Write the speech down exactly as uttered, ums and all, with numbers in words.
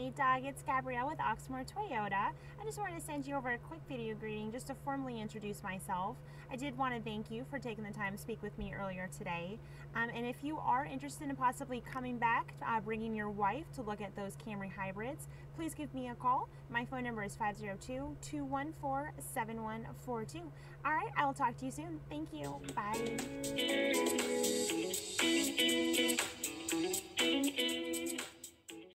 Hey Doug, it's Gabrielle with Oxmoor Toyota. I just wanted to send you over a quick video greeting just to formally introduce myself. I did want to thank you for taking the time to speak with me earlier today. Um, and if you are interested in possibly coming back, uh, bringing your wife to look at those Camry Hybrids, please give me a call. My phone number is five zero two, two one four, seven one four two. All right, I will talk to you soon. Thank you. Bye.